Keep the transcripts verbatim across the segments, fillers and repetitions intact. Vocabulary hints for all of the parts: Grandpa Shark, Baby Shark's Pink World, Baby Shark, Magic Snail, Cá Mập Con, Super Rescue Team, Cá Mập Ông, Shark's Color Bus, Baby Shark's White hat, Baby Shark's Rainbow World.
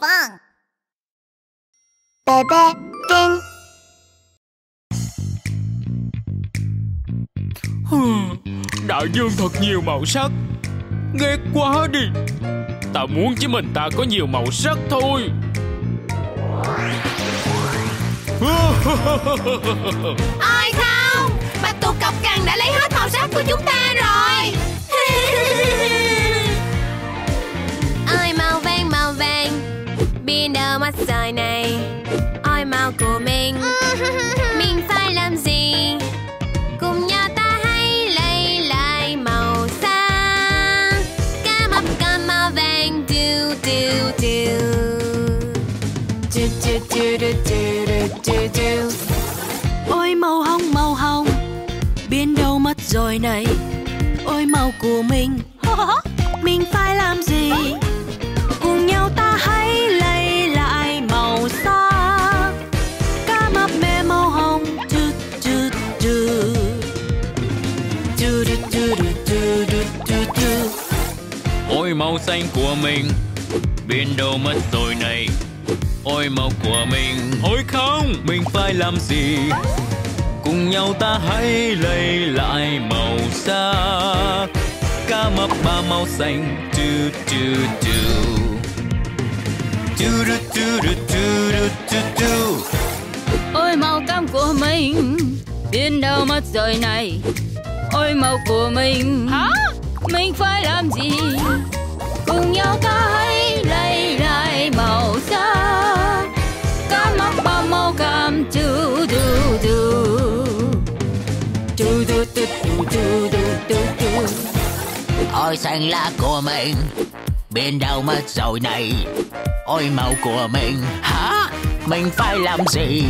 Con. Bé bé Đinh. Hmm, đại dương thật nhiều màu sắc. Ghét quá đi. Ta muốn chỉ mình ta có nhiều màu sắc thôi. Ôi không, bạch tuộc cọc cằn đã lấy hết màu sắc của chúng ta rồi. Ôi màu vàng màu vàng, biến đâu mắt trời này. Ôi màu của mình, mình phải làm gì? Cùng nhau ta hãy lấy lại màu xanh. Cá mập con màu vàng, điu điu điu. Ôi màu hồng màu hồng, biến đâu mất rồi này. Ôi màu của mình, mình phải làm gì? Cùng nhau ta hãy lấy lại màu xa. Cá mập mẹ màu hồng. Ôi màu xanh của mình, biến đâu mất rồi này. Ôi màu của mình. Ôi không, mình phải làm gì? Cùng nhau ta hãy lấy lại màu xa. Cá mập ba màu xanh. Tu tu tu. Tu tu tu tu tu tu tu. Ôi màu cam của mình, biến đâu mất rồi này. Ôi màu của mình. Hả? Mình phải làm gì? Cùng nhau ta hãy lấy lại màu xa. Cá mập ba màu cam. Tu tu tu. Tu tu tu tu tu tu. Ôi xanh lá của mình, bên đâu mất rồi này. Ôi màu của mình. Hả? Mình phải làm gì?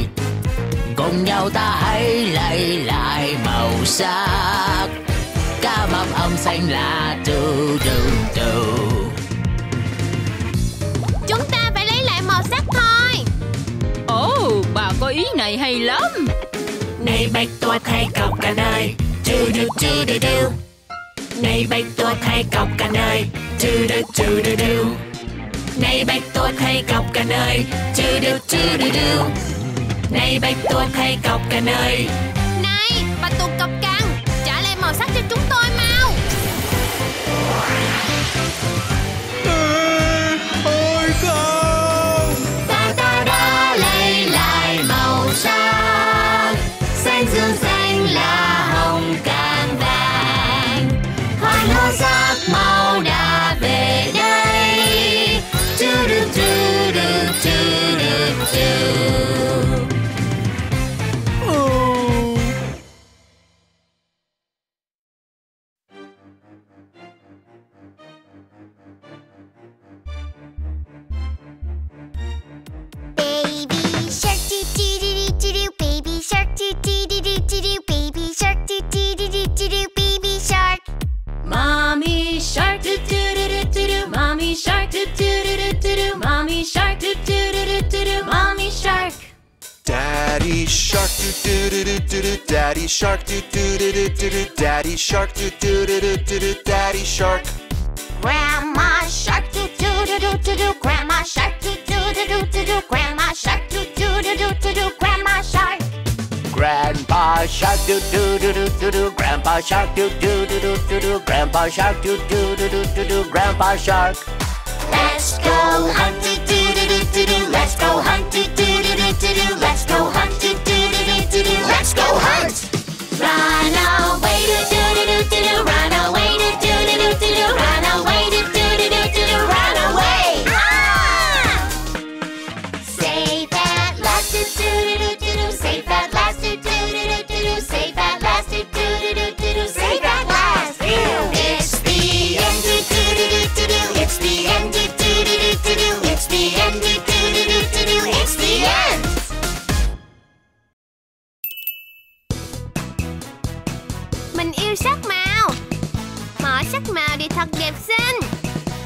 Cùng nhau ta hãy lấy lại màu sắc. Cá mập ông xanh là tu tu tu. Chúng ta phải lấy lại màu sắc thôi. Ồ, bà có ý này hay lắm. Này bạch tuộc hay cọc cả nơi. Tu tu tu tu tu. Này bạch tuộc hay cọc cả nơi. Tu tu tu tu tu. Này bạch tuộc hay cọc cả nơi. Tu tu tu tu tu. Này bạch tuộc hay cọc cả nơi. Này bạch tuộc cọc cằn, trả lại màu sắc cho chúng tôi mau. Ê, ôi không, ta ta đã lấy lại màu sắc. Xanh dương xanh là hồng cam vàng. Hoan hô sắc màu đã về đây. Chư được chư được chư được chư. Mommy shark do do do do do, mommy shark do do do do do, mommy shark do do do do do, mommy shark. Daddy shark do do do do do, daddy shark do do do do do, daddy shark do do do do do, daddy shark. Grandma shark do do do do do, grandma shark do do do do do, grandma shark do do do do do, grandma shark. Grandpa shark do do do do do do, grandpa shark do do do do do do, grandpa shark do do do do do do, grandpa shark. Let's go hunt do do do do do, let's go hunt do do do do do, let's go hunt do do do do do, let's go hunt. Run away do do do do do, run away do do do do do, run away do do do do do, run away. Save that last do do do do do, save that last. Save that last, do do do do do. Save that last. It's the end, do do do do do. It's the end, do do do do do. It's the end, do do do do do. It's the end. Mình yêu sắc màu, mọi sắc màu đều thật đẹp xinh.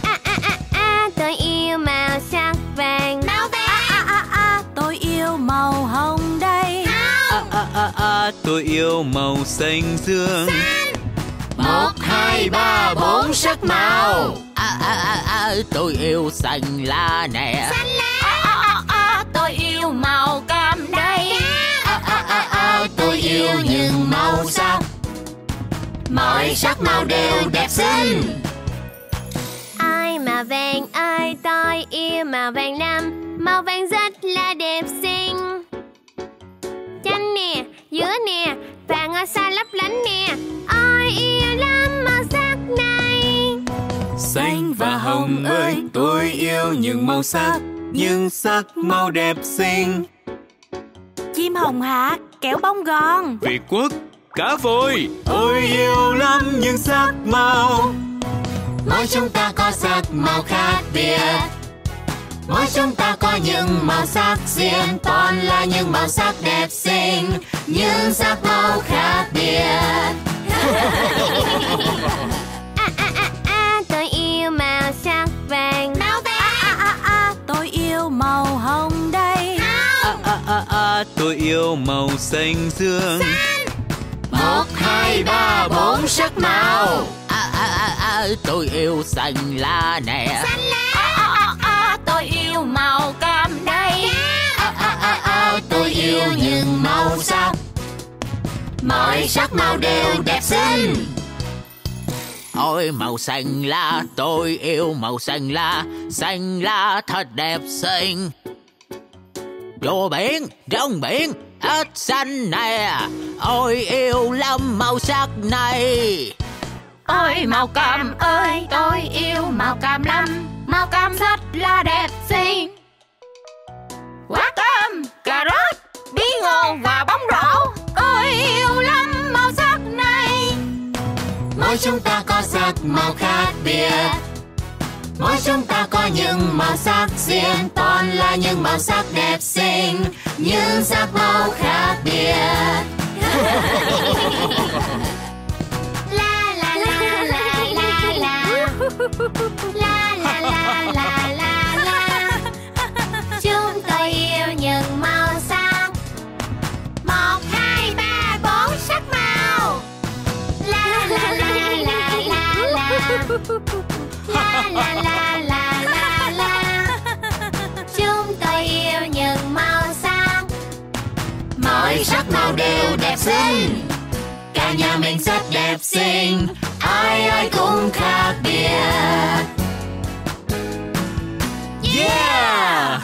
À à à à, tôi yêu màu sắc vàng. Màu vàng. À à à, tôi yêu màu hồng đây. À, à, tôi yêu màu xanh dương. Một hai ba bốn sắc màu. à, à, à, à, tôi yêu xanh lá nè. Xanh lá. À, à, à, à, tôi yêu màu cam đây. À, à, à, à, tôi yêu những màu sắc. Mọi sắc màu đều đẹp xinh. Ai mà vàng ơi, tôi yêu màu vàng lắm. Màu vàng rất là đẹp xinh. Chanh nè, dứa nè, và ngôi sao lấp lánh nè. Ôi yêu lắm màu sắc này. Xanh và hồng ơi, tôi yêu những màu sắc, những sắc màu đẹp xinh. Chim hồng hạc, kẹo bông gòn, Việt Quất, cá voi. Tôi yêu lắm những sắc màu. Mỗi chúng ta có sắc màu khác biệt. Mỗi chúng ta có những màu sắc riêng, toàn là những màu sắc đẹp xinh, những sắc màu khác biệt. À, à, à, à, tôi yêu màu sắc vàng. Màu vàng. À, à, à, à, tôi yêu màu hồng đây. Hồng. À, à, à, à, tôi yêu màu xanh dương. Xanh. Một, hai, ba, bốn sắc màu. À, à, à, à, tôi yêu xanh lá nè. Xanh lá. Tôi yêu màu cam đây. À, à, à, à, tôi yêu những màu sắc. Mọi sắc màu đều đẹp xinh. Ôi màu xanh lá, tôi yêu màu xanh lá. Xanh lá thật đẹp xinh. Đồ biển, rong biển, ếch xanh nè. Ôi yêu lắm màu sắc này. Ôi màu cam ơi, tôi yêu màu cam lắm. Màu cam rất là đẹp xinh. Quả cam, cà rốt, bí ngô và bóng rổ. Tôi yêu lắm màu sắc này. Mỗi chúng ta có sắc màu khác biệt. Mỗi chúng ta có những màu sắc riêng, toàn là những màu sắc đẹp xinh, những sắc màu khác biệt. La la la la la la. La. La la la la la la. Chúng tôi yêu những màu sắc. Mọi sắc màu đều đẹp xinh. Cả nhà mình rất đẹp xinh. Ai ai cũng khác biệt. Yeah.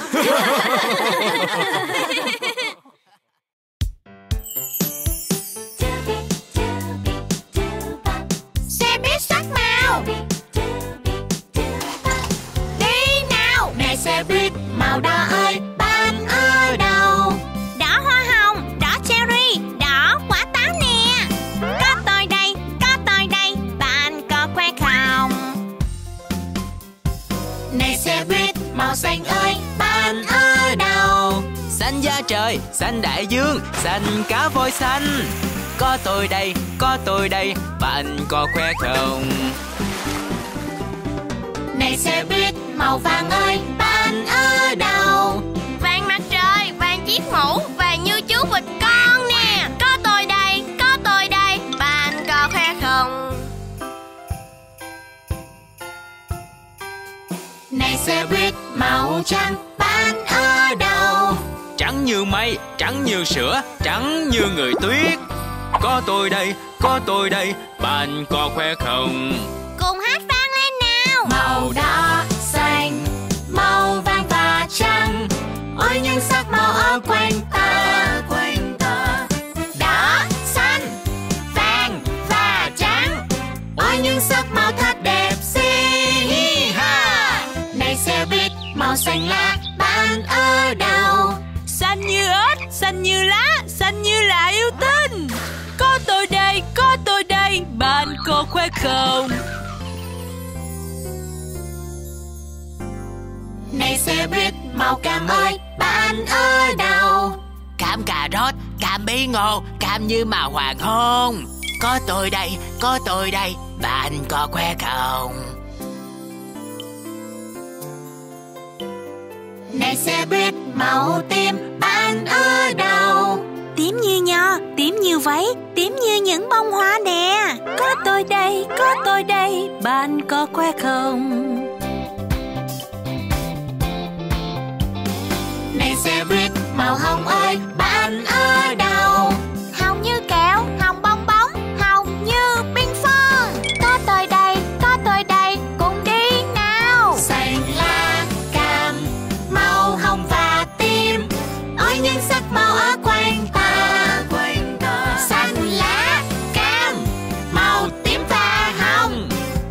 Xe buýt màu đỏ ơi, bạn ở đâu? Đỏ hoa hồng, đỏ cherry, đỏ quả táo nè. Có tôi đây, có tôi đây, bạn có khoe không? Này xe buýt màu xanh ơi, bạn ở đâu? Xanh da trời, xanh đại dương, xanh cá voi xanh. Có tôi đây, có tôi đây, bạn có khoe không? Này xe buýt màu vàng ơi, bạn ở đâu? Vàng mặt trời, vàng chiếc mũ, vàng như chú vịt con nè. Có tôi đây, có tôi đây, bạn có khoe không? Này xe buýt màu trắng, bạn ở đâu? Trắng như mây, trắng như sữa, trắng như người tuyết. Có tôi đây, có tôi đây, bạn có khoe không? Cùng hát vang lên nào. Màu đỏ, xanh, màu vàng và trắng. Ôi những sắc màu ở quanh ta. Đỏ, xanh, vàng và trắng. Ôi những sắc màu thật đẹp xinh. Này xe buýt màu xanh lá, bạn ở đâu? Xanh như ếch, xanh như lá, xanh như là yêu tinh. Có tôi đây, có tôi đây, bạn có khoe không? Này xe buýt màu cam ơi, bạn ở đâu? Cam cà rốt, cam bí ngô, cam như màu hoàng hôn. Có tôi đây, có tôi đây, bạn có khoe không? Này xe buýt màu tím, bạn ở đâu? Tím như nho, tím như nhiều váy tím như những bông hoa nè. Có tôi đây, có tôi đây, bạn có khoe không? Này xe buýt màu hồng ơi, bạn ở đâu? Hồng như kẹo, hồng bong bóng, hồng như pin phong. Có tôi đây, có tôi đây, cùng đi nào. Xanh lá cam, màu hồng và tím, ôi những sắc màu ở quanh ta. Xanh lá cam, màu tím và hồng,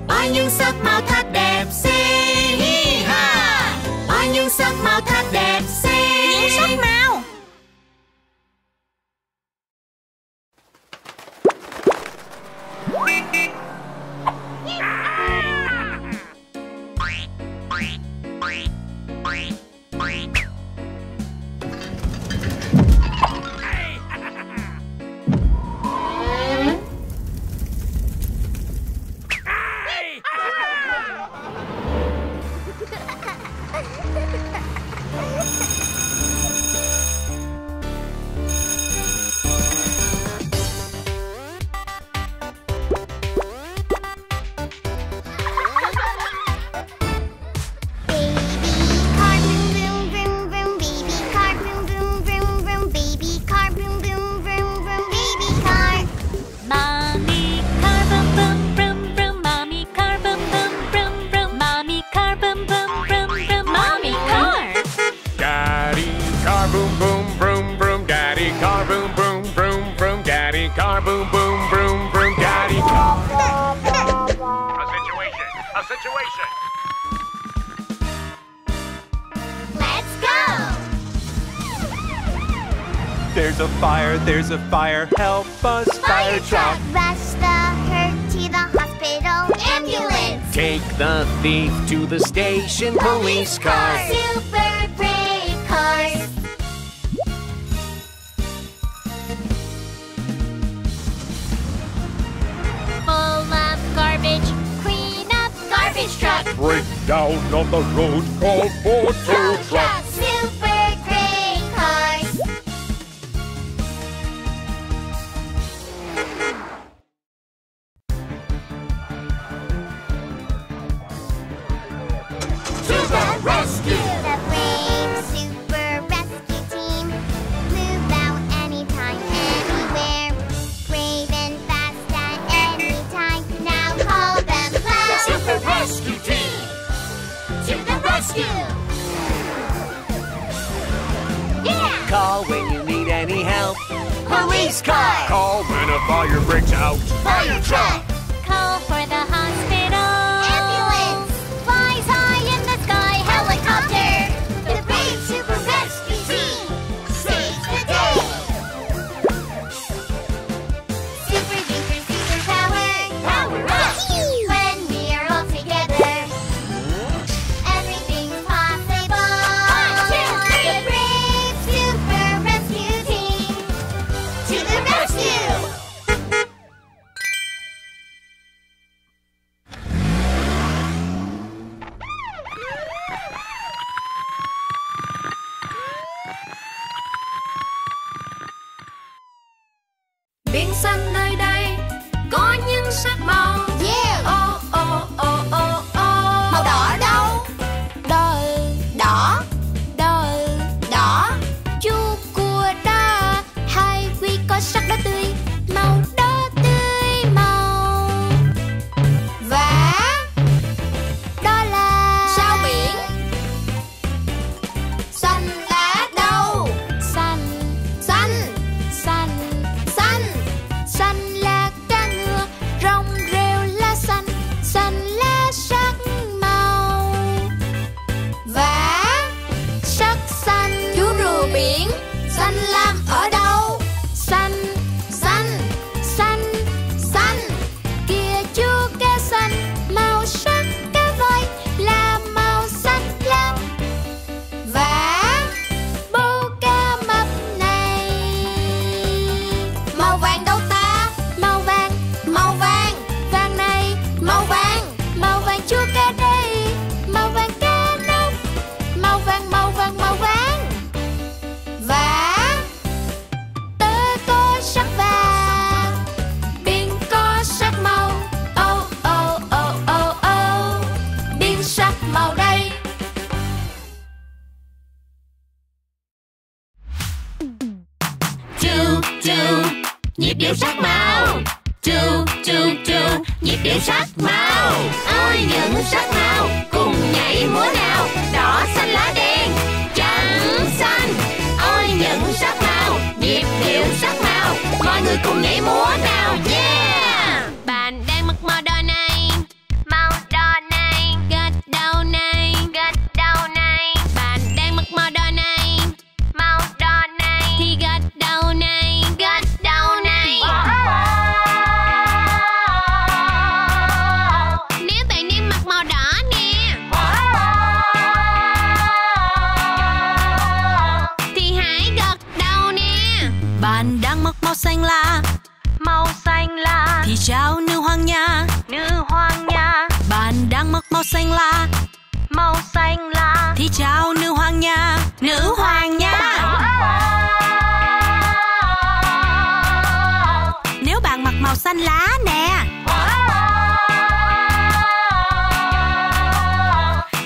ôi những sắc màu thật đẹp xinh. Ôi những sắc màu thật đẹp xinh. Màu. There's a fire, there's a fire, help us, fire, fire truck. Rush the hurt to the hospital, ambulance. Take the thief to the station, police car. Super brave cars. Full of garbage, clean up, garbage truck. Break down on the road, call for tow truck. Call when you need any help. Police car. Call when a fire breaks out. Fire truck. Call for the hospital. Ambulance. Flies high in the sky. Helicopter. The brave super rescue team saves the day. Super duper super power. Power up. When we are all together, everything's possible. One, two, three. The brave super rescue team to the rescue. Nhịp điệu sắc màu. Chu chu chu, nhịp điệu sắc màu. Ôi những sắc màu cùng nhảy múa nào. Đỏ xanh lá đen, trắng xanh. Ôi những sắc màu, nhịp điệu sắc màu. Mọi người cùng nhảy múa nào. Yeah! Bạn đang mặc màu đỏ này, màu đỏ này, gật đầu này, gật đầu này. Bạn đang mặc màu đỏ này, màu đỏ này, thì gật đầu này, gật đầu này. Nếu bạn đang mặc màu đỏ nè, thì hãy gật đầu nè. Bạn đang mặc màu xanh lá, màu xanh lá, thì chào nữ hoàng nha, nữ hoàng nha. Bạn đang mặc màu xanh lá, màu xanh lá, thì chào nữ hoàng nha, nữ hoàng nha. Nếu bạn mặc màu xanh lá nè,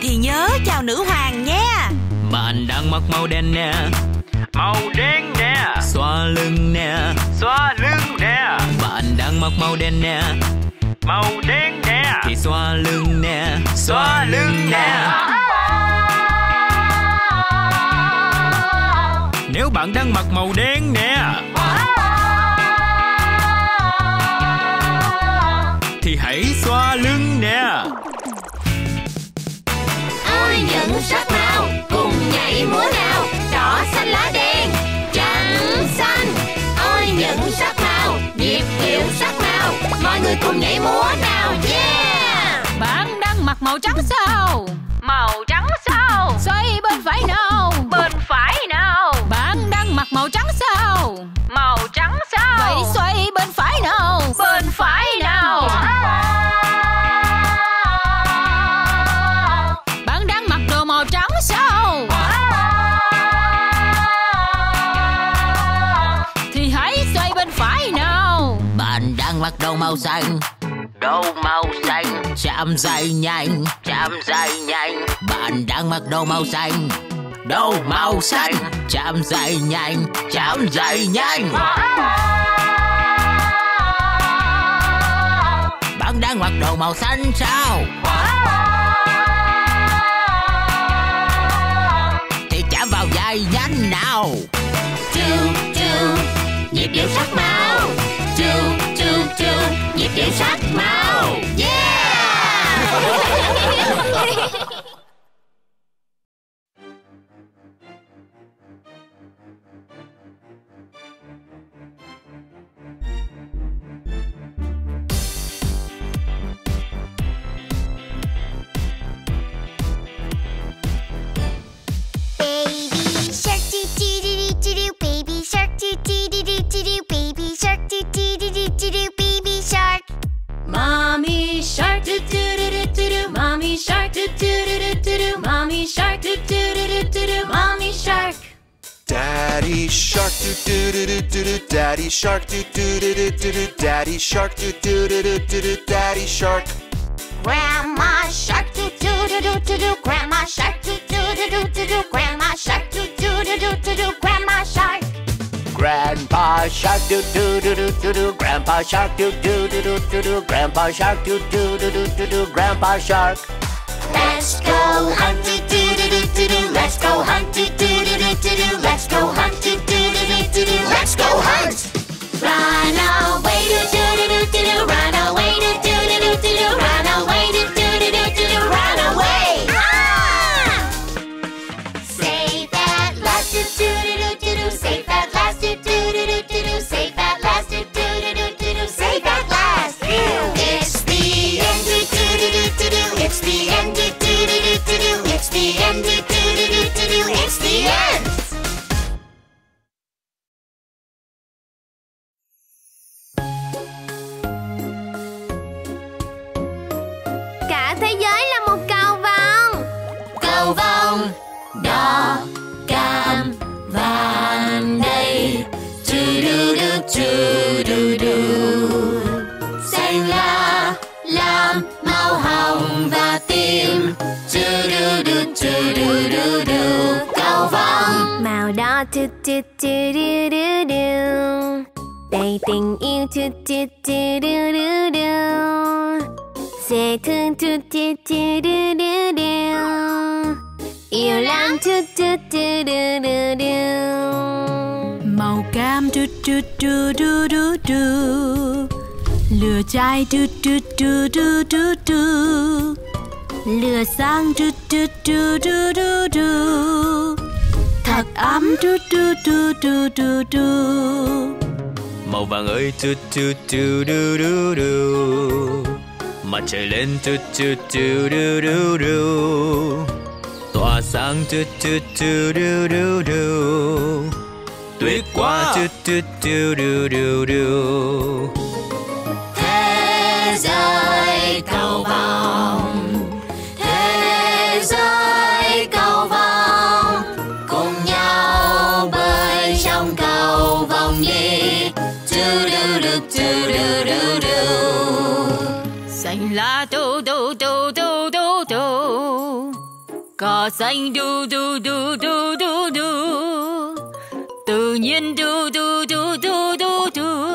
thì nhớ chào nữ hoàng nha. Bạn đang mặc màu đen nè, màu đen nè, xoa lưng nè, xoa lưng nè. Bạn đang mặc màu đen nè, màu đen nè, thì xoa lưng nè, xoa lưng nè. Nếu bạn đang mặc màu đen nè, thì hãy xoa lưng nè. Ôi những sắc màu cùng nhảy múa nào. Đỏ xanh lá đen, trắng xanh. Ôi những sắc màu, nhịp điệu sắc màu. Mọi người cùng nhảy múa nào. Yeah! Bạn đang mặc màu trắng sao? Màu trắng sao? Xoay bên phải nào, bên phải nào. Bạn đang mặc màu trắng sao? Màu trắng sao? Vậy xoay bên phải nào, bên phải nào. Bạn đang mặc đồ màu trắng sao? Mặc đồ màu xanh, đồ màu xanh, chạm dài nhanh, chạm dài nhanh. Bạn đang mặc đồ màu xanh, đồ màu xanh, chạm dài nhanh, chạm dài nhanh. Bạn đang mặc đồ màu xanh sao? Thì chạm vào dài nhanh nào. Chu chu, nhịp điệu sắc màu. Chu chu chu, nhịp điệu sắc màu. Yeah! Baby shark doo doo doo doo doo, baby shark doo doo doo doo doo, baby shark doo doo doo doo doo, baby shark. Mommy shark doo doo doo doo doo, mommy shark doo doo doo doo doo, mommy shark doo doo doo doo doo, mommy shark. Daddy shark doo doo doo doo doo, daddy shark doo doo doo doo doo, daddy shark doo doo doo doo doo, daddy shark. Grandma shark doo doo doo doo doo, grandma shark doo doo doo doo doo, grandma shark doo doo doo doo doo, grandma shark. Grandpa shark doo doo doo doo doo, grandpa shark doo doo doo doo doo, grandpa shark doo doo doo doo doo, grandpa shark. Let's go hunt doo doo doo doo doo, let's go hunt doo doo doo doo doo, let's go hunt doo doo doo doo doo, let's go hunt. Run away doo doo doo doo doo, run away doo doo doo doo doo, run away doo doo doo doo doo, run away. Save that last doo doo doo doo doo, save that. Save that last doo doo doo doo doo, save that last. It's the end doo doo doo doo doo, it's the end doo doo doo doo doo, it's the end doo doo doo doo doo, it's the end. Cả thế giới là một cầu vồng. Cầu vồng đỏ, cam, vàng đây. Choo doo doo, xanh lá, lam, màu hồng và tím. Choo doo doo, choo doo doo doo, cầu vồng màu đỏ. Choo choo choo doo doo doo, Đầy tình yêu chư chư chư đu đu đu, dễ thương chư chư chư đu đu đu, yêu lắm chư chư chư đu đu đu. Màu cam chư chư chư đu đu đu, lửa cháy chư chư chư đu đu đu, lửa sáng chư chư chư đu đu đu, thật ấm chư chư chư đu đu đu. Màu vàng ơi chư chư chư đu đu đu, mặt trời lên chư chư chư đu đu đu, tỏa sáng chư chư chư đu đu đu, tuyệt quá chư chư chư đu đu đu. Thế giới cầu vồng, thế giới cầu vồng, cùng nhau bơi trong cầu vồng đi. Xanh lá tu tu tu tu tu tu, cỏ xanh tu tu tu tu tu tu, tự nhiên tu tu tu tu tu tu,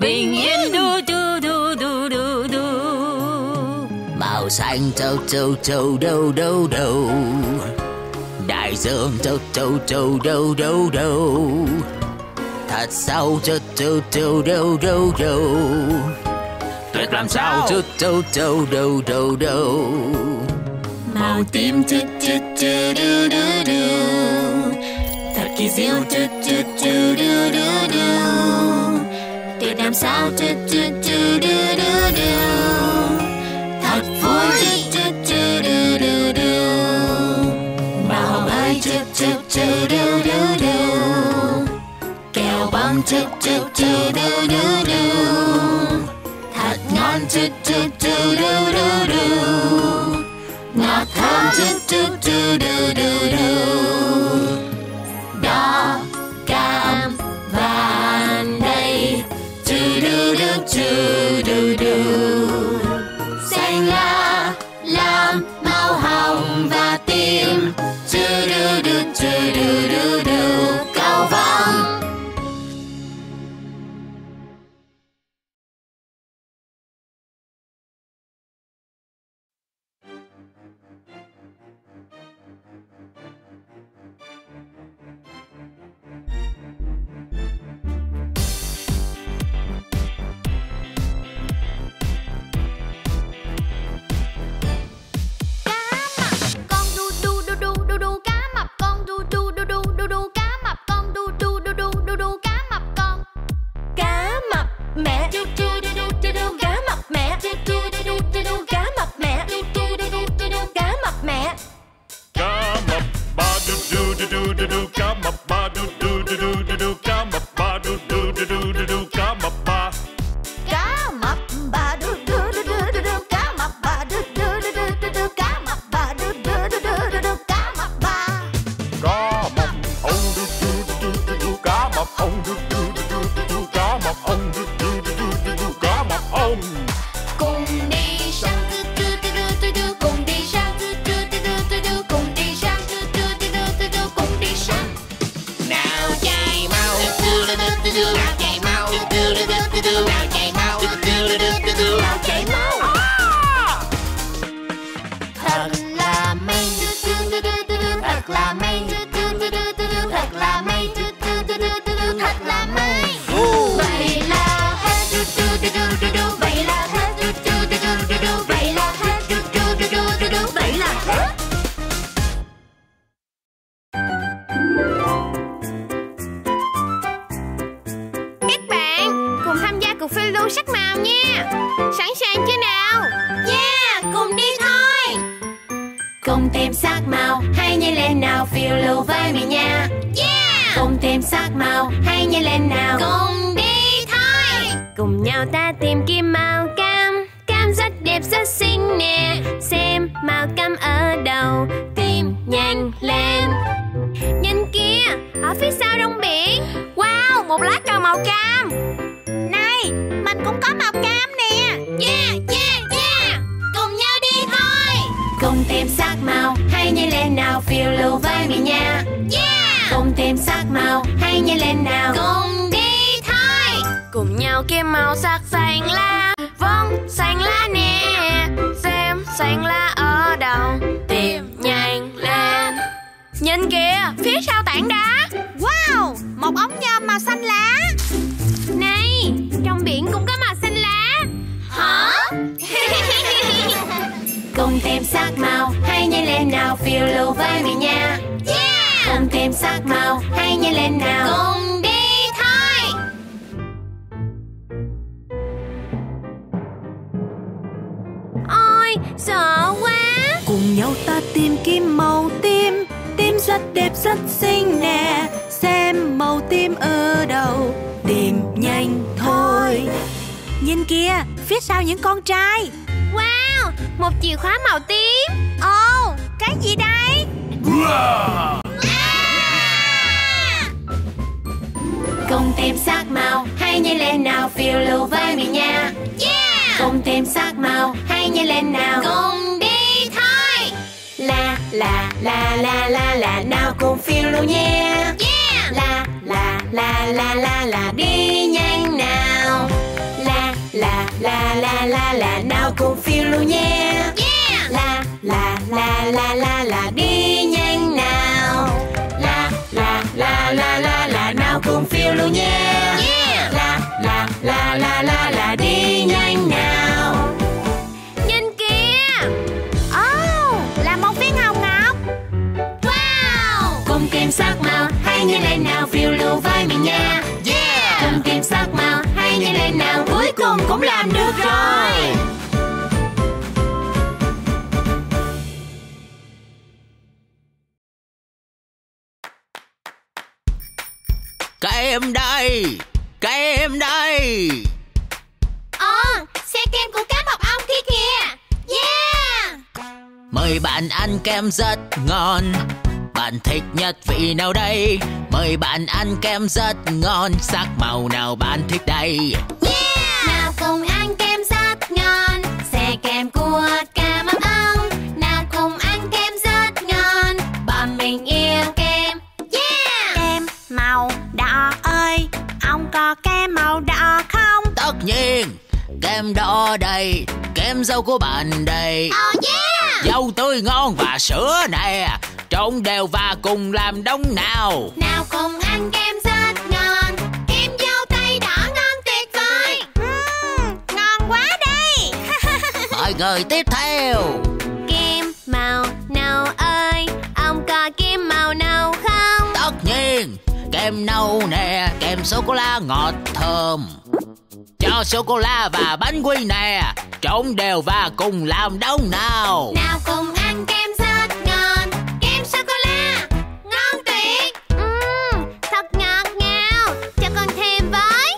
bình yên tu tu tu tu tu tu. Màu xanh châu châu châu đâu đâu đâu, đại dương châu châu châu đâu đâu đâu, thật sâu châu châu châu đâu đâu đâu, tuyệt làm sao châu châu châu đâu đâu đâu. Màu tím chư chư chư đu đu đu, thật kỳ diệu chư chư chư đu đu đu, tuyệt làm sao chư chư chư đu đu đu, thật vui chư chư chư đu đu đu. Màu bay chư chư chư đu đu đu, kèo băng chư chư chư đu đu đu, thật ngon chư chư chư đu đu đu, ngọt thơm chư chư chư đu đu đu. Đỏ cam vàng đây chư đu đu chư đu đu, xanh lá lam màu hồng và tím chư đu đu chư đu đu đu. Cầu vồng. Cùng tìm sắc màu, hãy nhanh lên nào. Cùng đi thôi. kia màu sắc xanh lá, vâng xanh lá nè, xem xanh lá ở đâu, tìm nhanh lên. Nhìn kìa, phía sau tảng đá. Wow, một ống nhôm màu xanh lá. Này, trong biển cũng có màu xanh lá. Hả? Cùng thêm sắc màu, hãy nhảy lên nào, phiêu lưu với người nha. Yeah! Cùng thêm sắc màu, hãy nhảy lên nào. Cùng đi thôi. Ôi, sợ quá. Cùng nhau ta tìm kiếm màu tím. Tím rất đẹp, rất xinh nè. Xem màu tím ở đâu, tìm nhanh thôi. Nhìn kìa, phía sau những con trai. Wow, một chìa khóa màu tím. Ồ, oh, cái gì đây? Wow. À. Cùng tìm sắc màu, hãy nhảy lên nào, phiêu lưu với mình nha. Yeah. Cùng tìm sắc màu, hãy nhảy lên nào. Cùng đi thôi. La la la la la la, nào cùng phiêu lưu nha. Yeah. La la la la la la, đi nhanh nào. La la la la la, nào cùng phiêu lưu nha. Yeah. La la la la la la, đi nhanh nào. La la la la la la, nào cùng phiêu lưu nha. Yeah. La la la la la la, đi nhanh nào. Nhìn kìa. Oh, là một viên hồng ngọc. Wow. Cùng tìm sắc màu, hãy nhảy lên nào, phiêu lưu với mình nha. Yeah. Cùng tìm sắc màu, hãy nhảy lên nào. Cuối cùng cũng làm được rồi. Các em đây, các em đây. Ờ, xe kem của cá mập ong kia kìa. Yeah. Mời bạn ăn kem rất ngon. Bạn thích nhất vị nào đây? Mời bạn ăn kem rất ngon. Sắc màu nào bạn thích đây? Yeah! Nào cùng ăn kem rất ngon. Xe kem của cá mập ong. Nào cùng ăn kem rất ngon. Bọn mình yêu kem. Yeah! Kem màu đỏ ơi, ông có kem màu đỏ không? Tất nhiên, kem đỏ đây. Kem dâu của bạn đây. Oh yeah! Dâu tươi ngon và sữa nè, trộn đều và cùng làm đống nào. Nào cùng ăn kem rất ngon. Kem dâu tây đỏ ngon tuyệt vời. Uhm, ngon quá đây. Mọi người tiếp theo. Kem màu nâu ơi, ông có kem màu nâu không? Tất nhiên, kem nâu nè, kem sô-cô-la ngọt thơm. Cho sô-cô-la và bánh quy nè, trộn đều và cùng làm đống nào. Nào cùng ăn kem rất ngon. Sô-cô-la ngon tuyệt. Uhm, thật ngọt ngào. Cho con thêm với.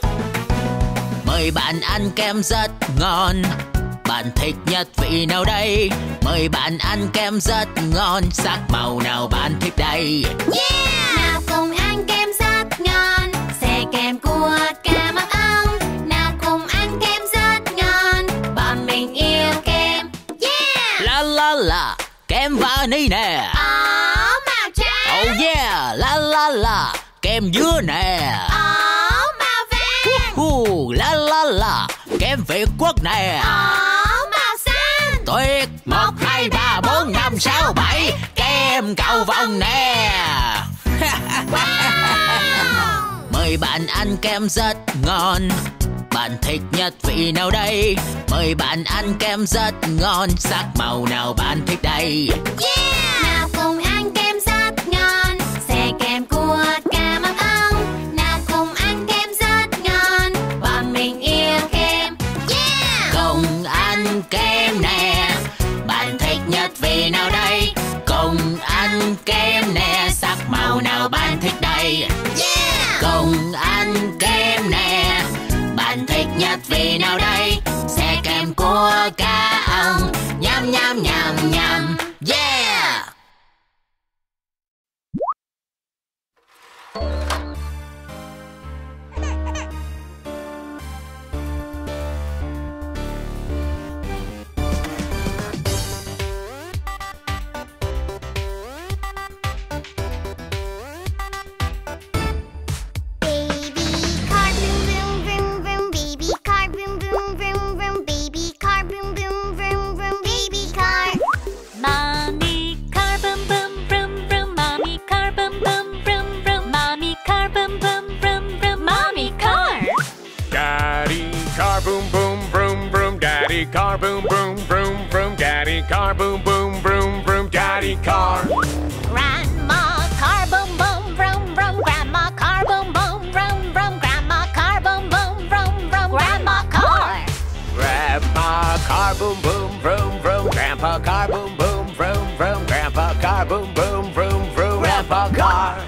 Mời bạn ăn kem rất ngon. Bạn thích nhất vị nào đây? Mời bạn ăn kem rất ngon. Sắc màu nào bạn thích đây? Yeah! Nào cùng ăn kem rất ngon. Xe kem của cá mập ong. Nào cùng ăn kem rất ngon. Bọn mình yêu kem. Yeah! La la la, kem vani nè. Oh yeah, la la la, kem dứa nè. Oh, màu vàng. Uh, la la la, kem Việt Quốc nè. Oh, màu xanh. Tuyệt. Một, hai, ba, bốn, năm, sáu, bảy, kem cầu vồng nè. Wow. Mời bạn ăn kem rất ngon. Bạn thích nhất vị nào đây? Mời bạn ăn kem rất ngon. Sắc màu nào bạn thích đây? Yeah. Nào cùng ăn kem rất ngon. Xe kem của cá mập ong. Nào cùng ăn kem rất ngon. Bọn mình yêu kem. Yeah. Cùng ăn kem nè. Bạn thích nhất vị nào đây? Cùng ăn kem nè. Sắc màu nào bạn thích đây? Yeah. Cùng ăn kem nè. Bạn thích nhất vị nào đây? Xe kem của cá ông. Nhâm nhâm nhâm nhâm. Yeah. car. Grandma car, boom boom, vroom vroom. Grandma car, boom boom, vroom vroom. Grandma car, boom boom, vroom vroom. Grandma car. Grandma car, boom boom, vroom vroom. Grandpa car, boom boom, vroom vroom. Grandpa car, boom boom, vroom vroom. Grandpa car.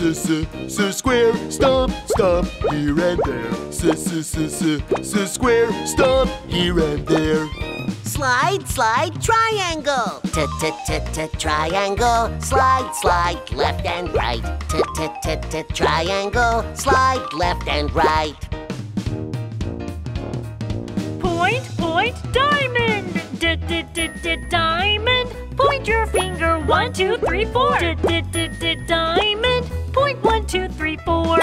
S-s-s-s-square, stomp, stomp, here and there. S-s-s-s-square, stomp, here and there. Slide, slide, triangle. T-t-t-t-triangle, slide, slide, left and right. T-t-t-t-triangle, slide, left and right. Point, point, diamond. D-d-d-d-diamond. Point your finger, one, two, three, four. D-d-d-diamond. Point one, two, three, four.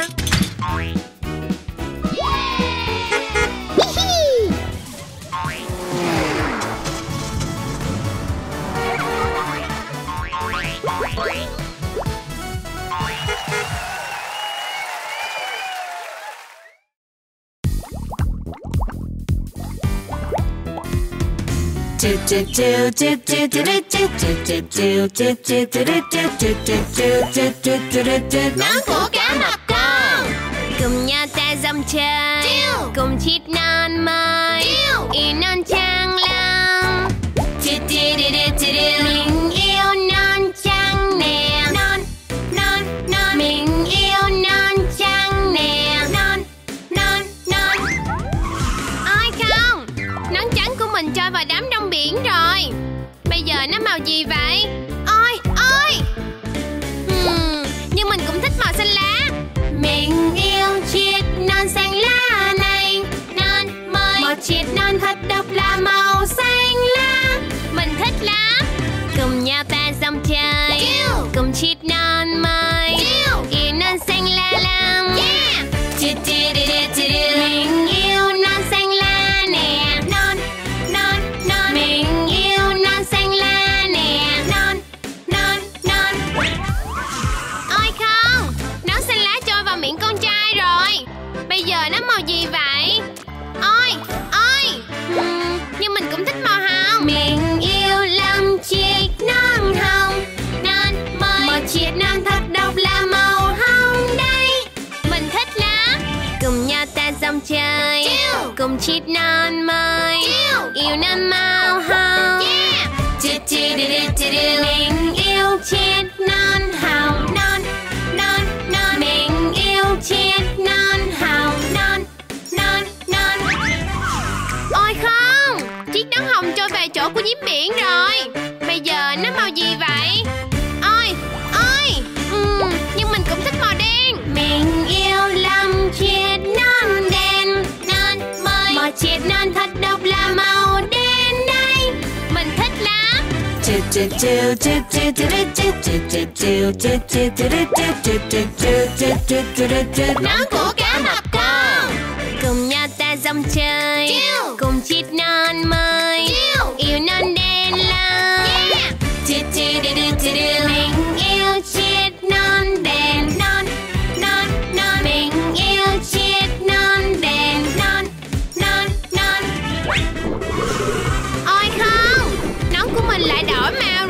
Do do do do do do do do do do do do do do do do do. Nhóm của Cá Mập Con cùng nhau ta dòng chơi, cùng chít non mây, y non trăng lăng. Mình yêu non trăng nè, non non non. Mình yêu non trăng nè, non non non. Ôi không, nón trắng của mình trôi vào đám đông biển rồi. Bây giờ nó màu gì vậy? Ôi, ôi hmm, nhưng mình cũng thích màu xanh lá. Mình yêu chiếc non xanh lá này, non mới. Một chiếc non thật độc là màu xanh lá. Mình thích lắm. Cùng nhau ta dòng chơi, chiều. Cùng chiếc non mới, y non xanh lá lăng. Yeah. Mình yêu non xanh lá nè, non non non. Mình yêu non xanh lá nè, non non non. Ôi không, nón xanh lá trôi vào miệng con trai rồi. Bây giờ nó màu gì vậy? Ôi ôi hmm, nhưng mình cũng thích màu hồng. Mình yêu lắm chiếc non hồng, non mới. Một chiếc non thật độc là màu hồng đây. Mình thích lắm. Cùng nhau ta dòng chơi, chiều. Cùng chiếc non mới, chiều. Yêu năm màu hồng. Yeah. Mình yêu chiếc non hồng, non non non. Mình yêu chiếc non hồng, non non non. Ôi không, chiếc nón hồng trôi về chỗ của Diễm Biển rồi. Bây giờ nó màu gì vậy? Ôi ôi ừ, nhưng mình cũng thích màu đen. Mình yêu lắm chiếc non đen, non mới. Một chiếc non thật độc là màu đen đây. Mình thích lắm. Nón của Cá Mập Con cùng nhau ta dòng chơi, chiều. Cùng chiếc non mới, chiều. Yêu non đen lắm. Yeah. Mình yêu chiếc non đèn, non non non. Mình yêu chiếc non đèn, non non non. Ôi không, nón của mình lại đổi màu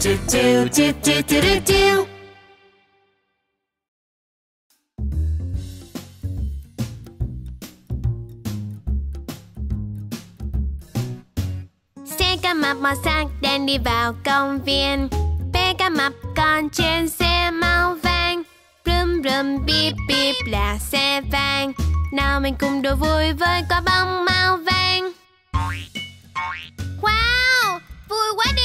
do do do do do do do. Xe cá mập màu xanh đang đi vào công viên. Bé cá mập con trên xe màu vàng. Rum rum bip bip là xe vàng. Nào mình cùng đùa vui với quả bóng màu vàng. Wow, vui quá đi.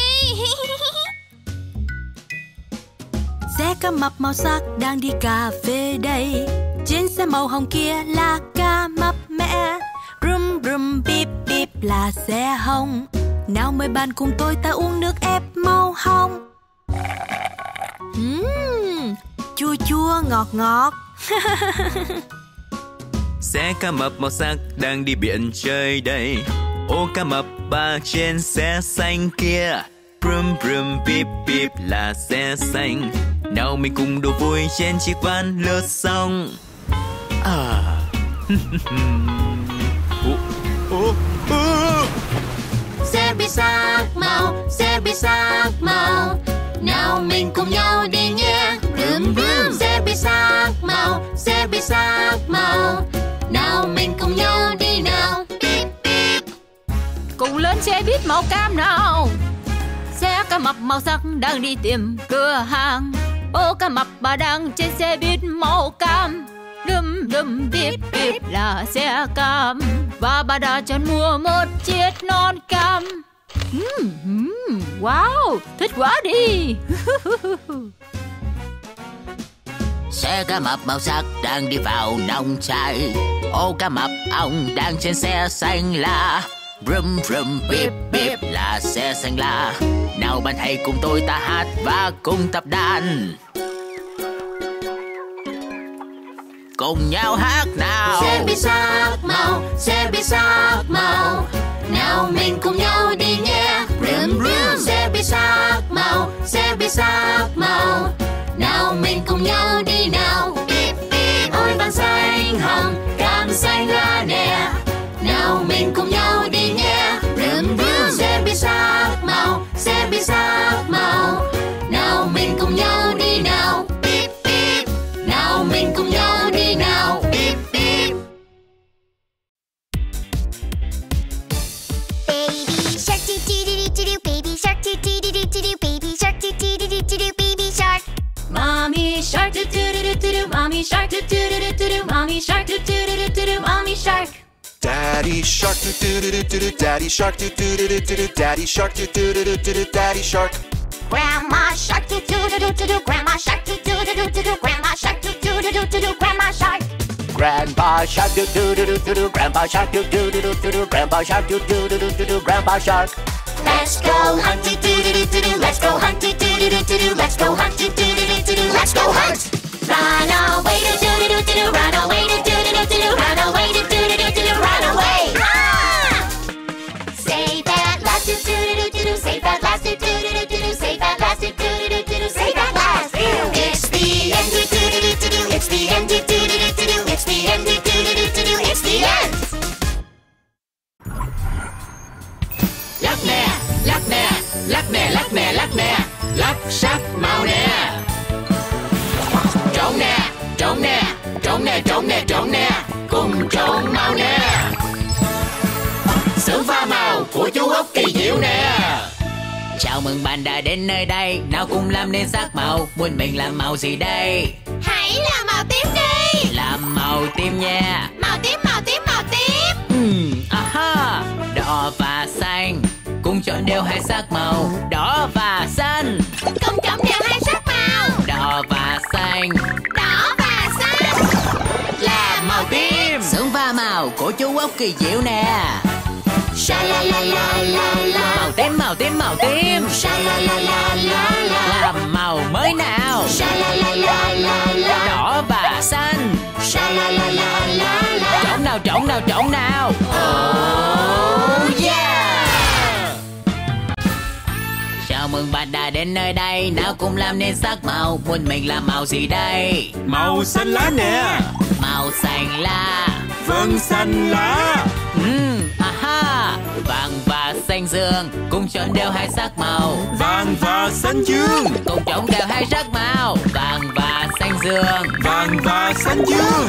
Xe cá mập màu sắc đang đi cà phê đây. Trên xe màu hồng kia là cá mập mẹ. Rum rum bip bip là xe hồng. Nào mời bạn cùng tôi ta uống nước ép màu hồng. Uhm, chua chua ngọt ngọt. Xe cá mập màu sắc đang đi biển chơi đây. Ô cá mập ba trên xe xanh kia. Brum brum bip bip là xe xanh. Nào mình cùng đùa vui trên chiếc van lướt sóng. À. Ủa, ủa, ủa. Xe bi sắc màu, xe bi sắc màu. Nào mình cùng nhau đi nhé. Brum brum. Xe bi sắc màu, xe bi sắc màu. Nào mình cùng nhau đi nào. Bip bip. Cùng lên xe buýt màu cam nào. Xe cá mập màu sắc đang đi tìm cửa hàng. Ô cá mập bà đang trên xe buýt màu cam. Đum đum bip bip là xe cam. Và bà đã chọn mua một chiếc non cam. Mm, mm, wow, thích quá đi. Xe cá mập màu sắc đang đi vào nông trại. Ô cá mập ông đang trên xe xanh lá. Brum brum bip bip là xe xanh lá. Nào bạn hãy cùng tôi ta hát và cùng tập đàn. Cùng nhau hát nào. Xe bi sắc màu, xe bi sắc màu. Nào mình cùng nhau đi nhé. Brum brum. Xe bi sắc màu, xe bi sắc màu. Nào mình cùng nhau đi nào. Bip bip. Ôi vàng xanh hồng, cam xanh lá nè. Nào mình cùng nhau đi nhé. Brum brum. Xe bi sắc màu, xe bi sắc màu. Nào mình cùng nhau đi nào. Bip bip. Nào mình cùng nhau đi nào. Bip bip. Baby shark doo doo doo doo doo. Baby shark doo doo doo doo doo. Baby shark doo doo doo doo doo. Baby shark. Mommy shark doo doo doo doo doo. Mommy shark doo doo doo doo doo. Mommy shark doo doo doo doo doo. Mommy shark. Daddy shark doo doo doo doo doo. Daddy shark doo doo doo doo doo. Daddy shark doo doo doo doo doo. Daddy shark. Grandma shark doo doo doo doo doo. Grandma shark doo doo doo doo doo. Grandma shark doo doo doo doo doo. Grandma shark. Grandpa shark doo doo doo doo doo. Grandpa shark doo doo doo doo doo. Grandpa shark doo doo doo doo doo. Grandpa shark. Let's go hunting doo doo doo doo. Let's go hunting doo doo doo doo. Let's go hunting doo doo doo doo. Let's go hunt. Run away doo doo doo doo. Run away doo doo doo doo. Run away doo doo doo doo. Run away. Save that last doo doo doo doo. Save that last doo doo doo doo. Save that last doo doo doo doo. Save that last. It's the end doo doo doo doo. It's the end doo doo doo doo. It's the end doo doo doo doo. It's the end. Lắc nè, lắc nè, lắc nè, lắc nè, lắc nè, lắc sắc màu nè. Trốn nè, trốn nè, trốn nè, trốn nè, trốn nè, cùng trốn màu nè. Sự pha màu của chú ốc kỳ diệu nè. Chào mừng bạn đã đến nơi đây. Nào cùng làm nên sắc màu. Muốn mình làm màu gì đây? Hãy làm màu tím đi. Làm màu tím nha. Màu tím, màu tím, màu tím. Ừm, aha. Đỏ và xanh. Cùng chọn đều hai sắc màu. Đỏ và xanh. Cùng chọn đều hai sắc màu. Đỏ và xanh. Đỏ và xanh. Là màu tím. Sướng pha màu của chú ốc kỳ diệu nè. Sha la la la la la. Màu tím, màu tím, màu tím. Sha la la la la la. Làm màu mới nào. Sha la la la la la. Đỏ và xanh. Sha la la la la la. Trộn nào, trộn nào, trộn nào. Oh yeah. Chào mừng bạn đã đến nơi đây. Nào cùng làm nên sắc màu. Muốn mình làm màu gì đây? Màu xanh lá nè. Màu xanh lá. Vâng xanh lá. Ừ. Uhm. vàng và xanh dương cùng trộn đều hai sắc màu, vàng và xanh dương cùng trộn đều hai sắc màu, vàng và xanh dương, vàng và xanh dương,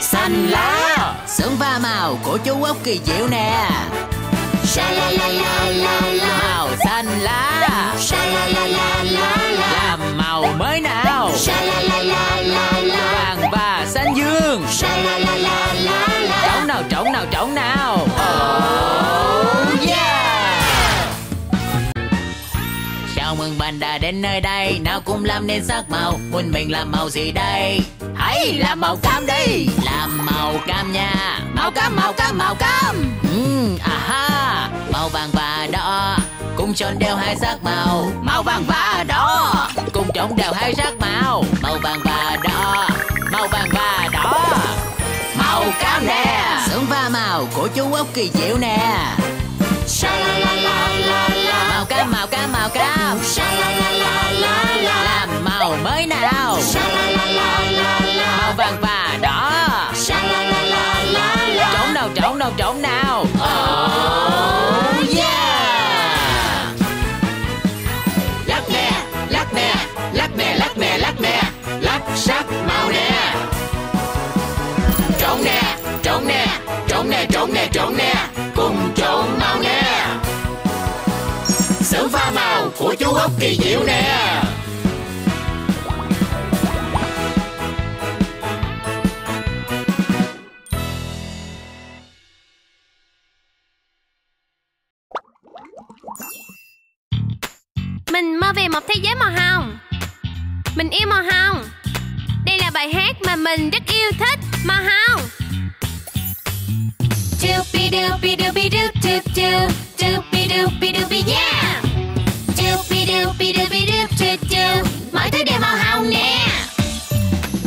xanh lá sướng pha màu của chú ốc kỳ diệu nè. Sa la la la la la, màu xanh lá. Sa la la la la la, làm màu mới nào. Sa la la la la la, vàng và xanh dương. Sa la la la la la, trống nào trống nào trống nào. Oh yeah! Chào mừng bạn đã đến nơi đây, nào cùng làm nên sắc màu. Quân mình làm màu gì đây? Hãy làm màu cam đi, làm màu cam nha. Màu cam màu cam màu cam. Ừ, aha, màu vàng và đỏ cùng trộn đều hai sắc màu, màu vàng và đỏ cùng trộn đều hai sắc màu, màu vàng và đỏ, màu vàng và đỏ, màu cam nè, sướng pha màu của chú ốc kỳ diệu nè. Sa la la la la la, màu cam màu cam màu cam. Sa la la la la la, làm màu mới nào. Sa la la la la la, màu vàng và đỏ. Sa la la la la la, trộn nào trộn nào trộn nào. Oh yeah! Lắc nè lắc nè lắc nè lắc nè lắc nè, lắc sắc màu nè. Trộn nè trộn nè trộn nè trộn nè trộn nè, cùng trộn màu nè, sướng pha màu của chú ốc kỳ diệu nè. Mình mơ về một thế giới màu hồng. Mình yêu màu hồng. Đây là bài hát mà mình rất yêu thích. Màu hồng. Doopy doopy doopy doop doop doop, doopy doopy doopy yeah. Doopy doopy doopy doop doop doop, mọi thứ đều màu hồng nè.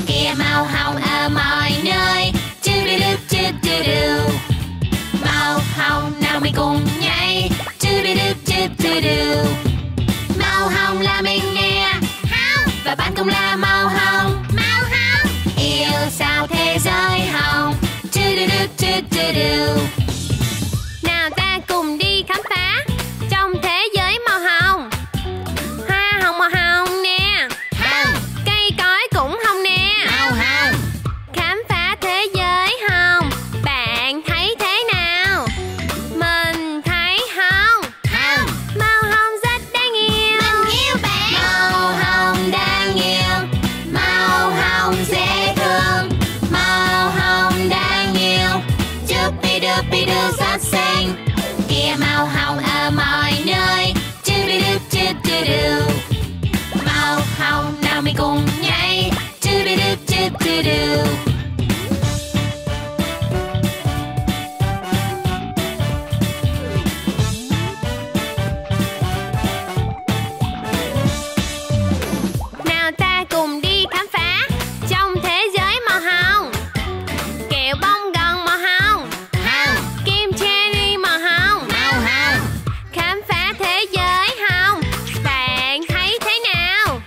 Kìa màu hồng ở mọi nơi. Doop doop doop doop doop. Màu hồng nào mình cùng nhảy. Doop doop doop doop doop. Màu hồng là mình nè, hồng và bạn cũng là màu hồng, màu hồng. Yêu sao thế giới hồng. Chư đu đu chư đu đu. Nào ta cùng đi khám phá trong thế giới màu hồng. Hoa hồng màu hồng nè, hồng. Cây cối cũng hồng nè, màu hồng. Khám phá thế giới hồng, bạn thấy thế nào? Mình thấy hồng, hồng. Màu hồng rất đáng yêu. Mình yêu bạn. Màu hồng đáng yêu, màu hồng dễ thương, màu hồng đáng yêu. Chupi dupi du rất xinh. Kìa màu hồng ở mọi nơi. Chupi du chu chu du. Màu hồng nào mình cùng nhảy. Chupi du chu chu du. Nào ta cùng đi khám phá trong thế giới màu hồng. Kẹo bông gòn màu hồng, hồng. Kim cherry màu hồng, màu hồng. Khám phá thế giới hồng, bạn thấy thế nào?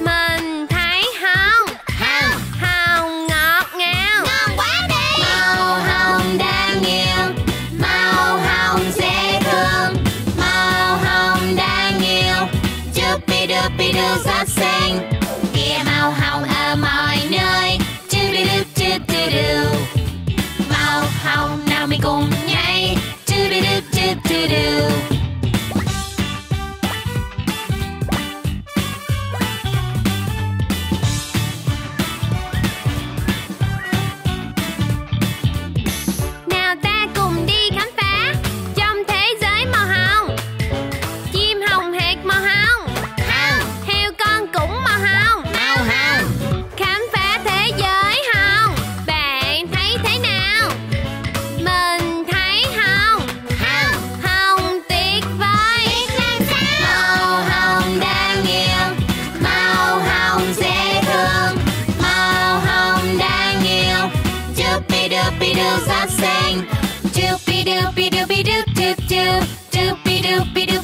Mình thấy hồng, hồng. Hồng ngọt ngào, ngon quá đi. Màu hồng đáng yêu, màu hồng dễ thương, màu hồng đáng yêu. Chupi dupi du rất xinh. Kìa màu hồng ở mọi nơi. Chu du du chu du du. Màu hồng nào mình cùng nhảy. Chu du du chu du du. Nào ta cùng đi khám phá trong thế giới màu hồng. Chim hồng hệt màu hồng, hồng. Heo con cũng màu hồng, màu hồng. Khám phá thế giới hồng, bạn thấy thế nào? Mình thấy hồng, hồng. Hồng tuyệt vời. Màu hồng đáng yêu, màu hồng dễ thương, màu hồng đáng yêu. Chupi dupi du rất xinh. Chupi dupi dupi dup dup dup. Chupi dupi du